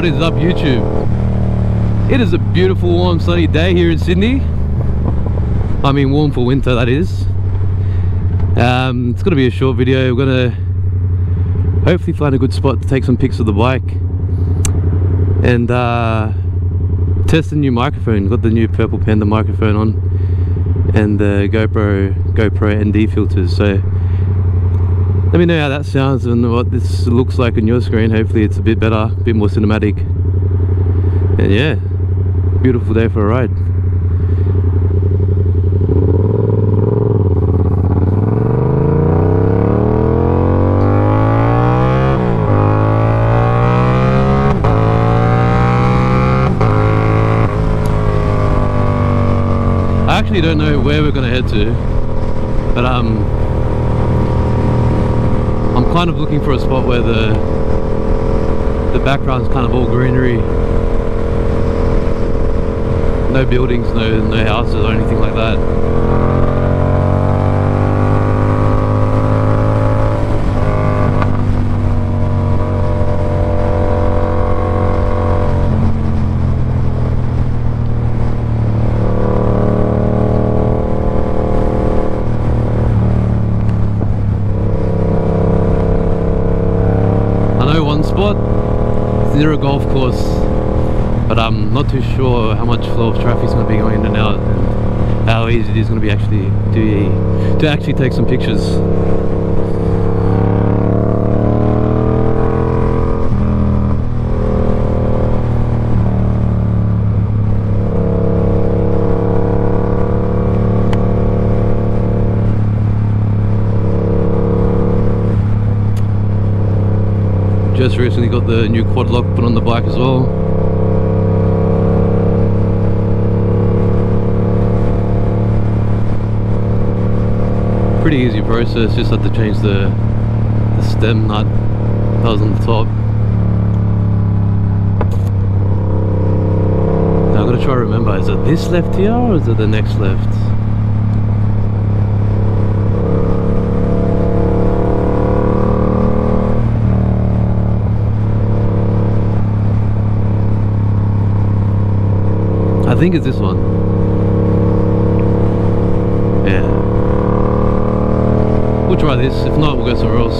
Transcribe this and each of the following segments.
What is up, YouTube? It is a beautiful warm sunny day here in Sydney. I mean, warm for winter, that is. It's going to be a short video. We're going to hopefully find a good spot to take some pics of the bike and test the new microphone. Got the new Purple Panda microphone on and the GoPro ND filters, so let me know how that sounds and what this looks like on your screen. Hopefully it's a bit better, a bit more cinematic. And yeah, beautiful day for a ride. I actually don't know where we're going to head to, but I'm kind of looking for a spot where the background's kind of all greenery, no buildings, no houses or anything like that. Near a golf course, but I'm not too sure how much flow of traffic's going to be going in and out and how easy it is going to be actually to take some pictures. Just recently got the new quad lock put on the bike as well. Pretty easy process, just had to change the stem nut that was on the top. Now I've got to try to remember, is it this left here or is it the next left? I think it's this one. Yeah. We'll try this. If not, we'll go somewhere else.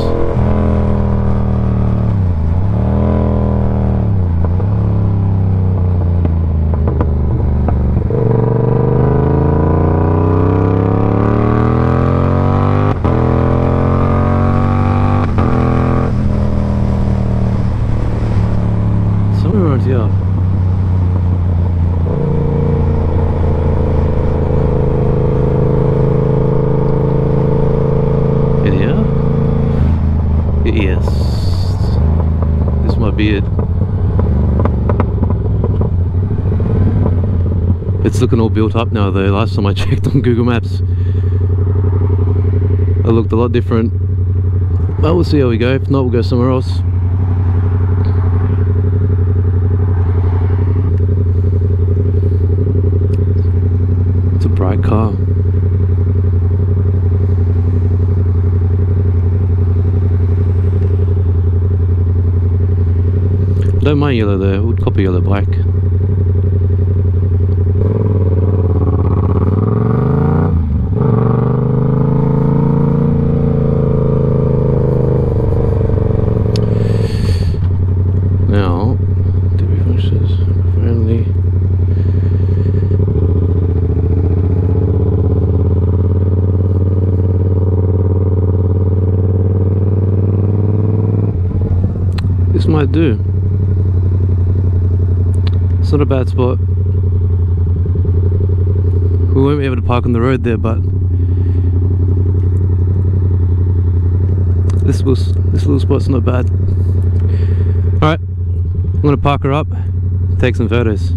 Somewhere around here. It's looking all built up now though. Last time I checked on Google Maps it looked a lot different, but we'll see how we go. If not, we'll go somewhere else. It's a bright car. I don't mind yellow though, I would cop a yellow bike. Now, did we finish this? Friendly. This might do. It's not a bad spot. We won't be able to park on the road there, but this little spot's not bad. Alright, I'm gonna park her up, take some photos.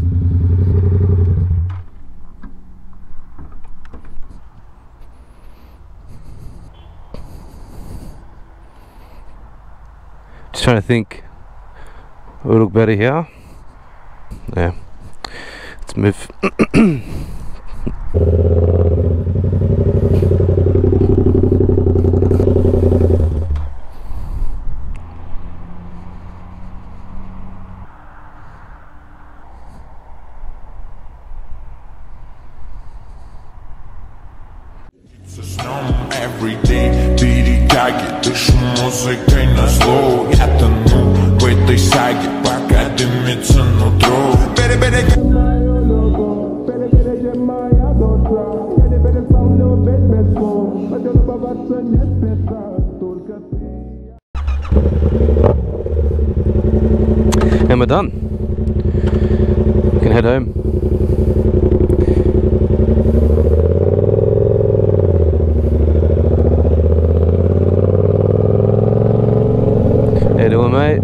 Just trying to think it would look better here. Yeah, let's move. everyday Ты тяги, дышу музыкой на зло Я тону в этой саге, пока дымится нутро And we're done. We can head home. How you doing, mate?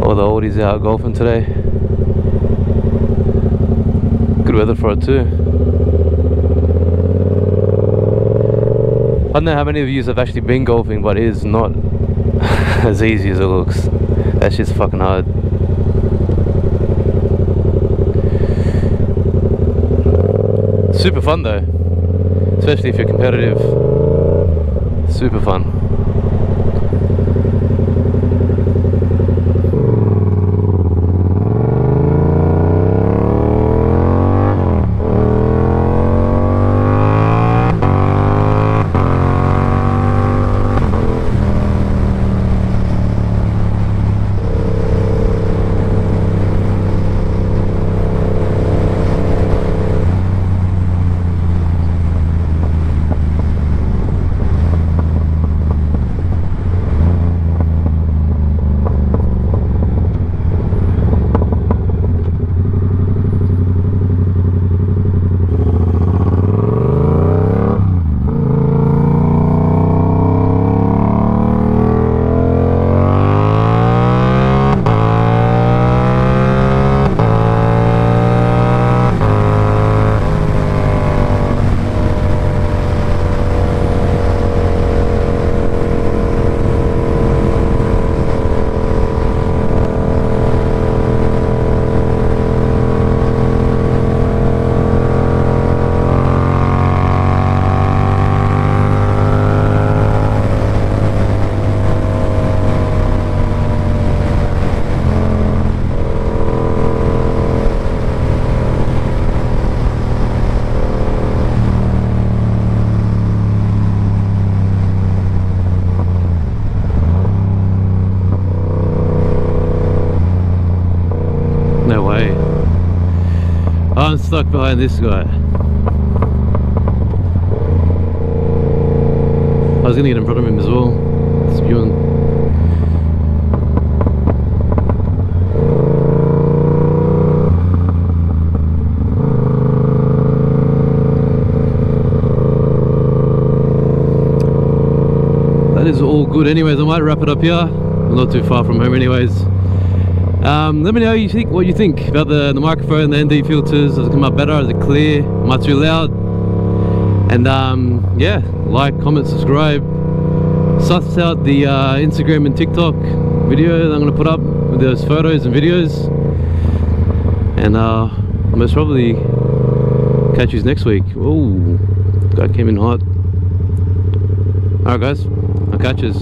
All the oldies out golfing today. Good weather for it too. I don't know how many of you have actually been golfing, but it is not as easy as it looks. That shit's fucking hard. Super fun though, especially if you're competitive. Super fun. I'm stuck behind this guy. I was gonna get in front of him as well. Spewing. That is all good anyways. I might wrap it up here. I'm not too far from home anyways. Let me know what you think about the microphone, the ND filters. Does it come out better? Is it clear? Am I too loud? And yeah, like, comment, subscribe. Suss out the Instagram and TikTok video that I'm going to put up with those photos and videos. And I'll most probably catch you next week. Oh, guy came in hot. Alright guys, I'll catch you.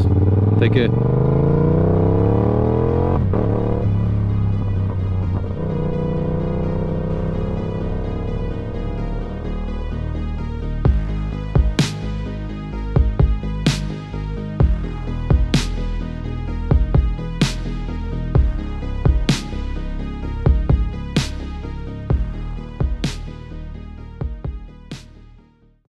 Take care.